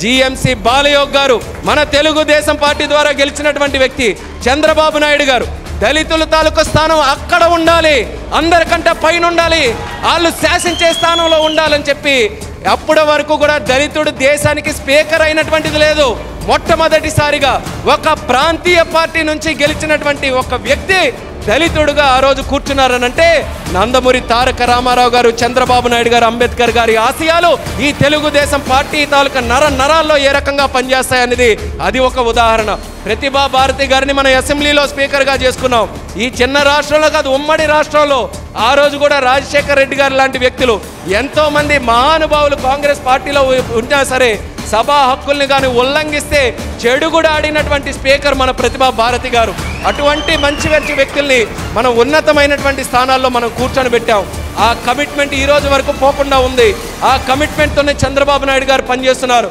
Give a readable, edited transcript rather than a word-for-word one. GMC बालयोग गारू मन Telugu Desam party द्वारा गेलिचिनटुवंटि व्यक्ति चंद्रबाबू नायडु गारू దళితుల తాలూకు స్థానం అక్కడ ఉండాలి, అందరికంటే పైన ఉండాలి, వాళ్ళు శాసించే స్థానంలో ఉండాలని చెప్పి అప్పటి వరకు కూడా దళితుడు దేశానికి స్పీకర్ అయినటువంటిది లేదు। మొట్టమొదటిసారిగా ఒక ప్రాంతీయ పార్టీ నుంచి గెలిచినటువంటి ఒక వ్యక్తి దళితుడుగా ఆ రోజు కూర్చున్నారనంటే నందమురి తారక రామారావు గారు, చంద్రబాబు నాయుడు గారు, అంబేద్కర్ గారి ఆశయాలు ఈ తెలుగుదేశం పార్టీ తాలూకా నరాల్లో ఏ రకంగా పనిచేస్తాయనేది అది ఒక ఉదాహరణ। ప్రతిభా భారతి గారిని మనం అసెంబ్లీలో స్పీకర్గా చేసుకున్నాం। ఈ చిన్న రాష్ట్రంలో కాదు, ఉమ్మడి రాష్ట్రంలో ఆ రోజు కూడా రాజశేఖర రెడ్డి గారు లాంటి వ్యక్తులు ఎంతోమంది మహానుభావులు కాంగ్రెస్ పార్టీలో ఉన్నా సరే సభా హక్కుల్ని కానీ ఉల్లంఘిస్తే చెడుగుడు ఆడినటువంటి స్పీకర్ మన ప్రతిభా భారతి గారు। అటువంటి మంచి మంచి వ్యక్తుల్ని మనం ఉన్నతమైనటువంటి స్థానాల్లో మనం కూర్చొని పెట్టాం। ఆ కమిట్మెంట్ ఈ రోజు వరకు పోకుండా ఉంది। ఆ కమిట్మెంట్తోనే చంద్రబాబు నాయుడు గారు పనిచేస్తున్నారు।